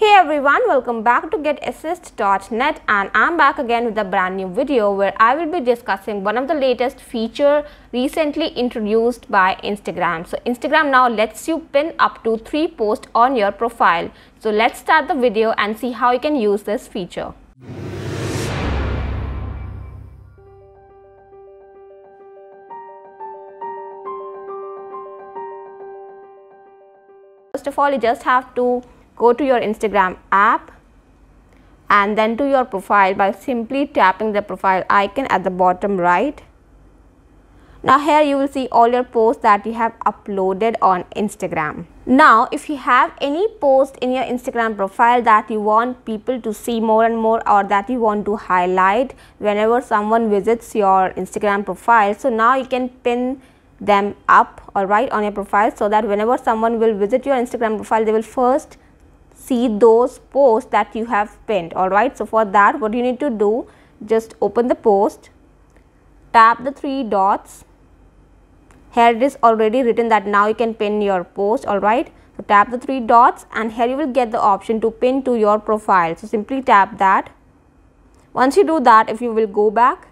Hey everyone, welcome back to GetAssist.net, and I'm back again with a brand new video where I will be discussing one of the latest feature recently introduced by Instagram. So Instagram now lets you pin up to 3 posts on your profile. So let's start the video and see how you can use this feature. First of all, you just have to go to your Instagram app and then to your profile by simply tapping the profile icon at the bottom right. Now here you will see all your posts that you have uploaded on Instagram. Now if you have any post in your Instagram profile that you want people to see more and more, or that you want to highlight whenever someone visits your Instagram profile, so now you can pin them up alright on your profile, so that whenever someone will visit your Instagram profile, they will first see those posts that you have pinned. Alright, so for that, what you need to do, just open the post, tap the 3 dots. Here it is already written that now you can pin your post. Alright, so tap the 3 dots and here you will get the option to pin to your profile. So simply tap that. Once you do that, if you will go back,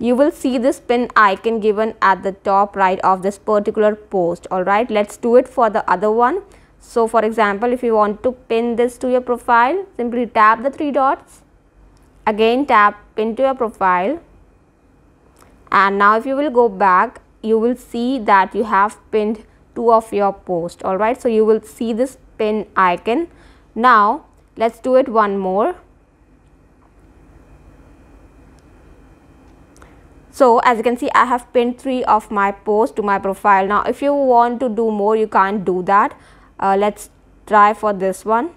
you will see this pin icon given at the top right of this particular post. Alright, let's do it for the other one. So for example, if you want to pin this to your profile, simply tap the 3 dots, again tap pin to your profile, and now if you will go back, you will see that you have pinned 2 of your posts. Alright, so you will see this pin icon. Now let's do it one more. So as you can see, I have pinned 3 of my posts to my profile. Now if you want to do more, you can't do that. Let's try for this one.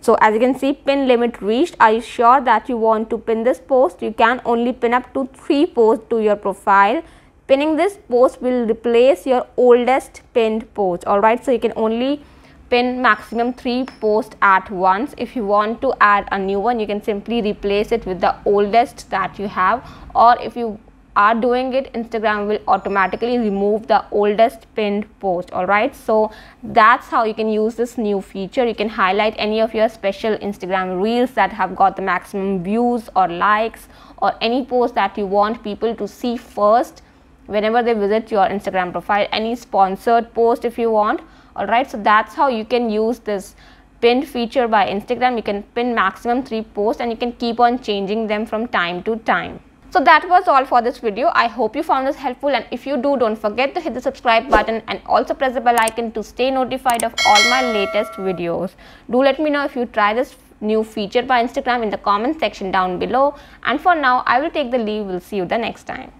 So as you can see, pin limit reached. Are you sure that you want to pin this post? You can only pin up to 3 posts to your profile. Pinning this post will replace your oldest pinned post. Alright, so you can only pin maximum 3 posts at once. If you want to add a new one, you can simply replace it with the oldest that you have, or if you are doing it, Instagram will automatically remove the oldest pinned post. Alright, so that's how you can use this new feature. You can highlight any of your special Instagram reels that have got the maximum views or likes, or any post that you want people to see first whenever they visit your Instagram profile, any sponsored post if you want. Alright, so that's how you can use this pinned feature by Instagram. You can pin maximum 3 posts and you can keep on changing them from time to time. So that was all for this video. I hope you found this helpful, and if you do, don't forget to hit the subscribe button and also press the bell icon to stay notified of all my latest videos. Do let me know if you try this new feature by Instagram in the comment section down below, and for now I will take the leave. We'll see you the next time.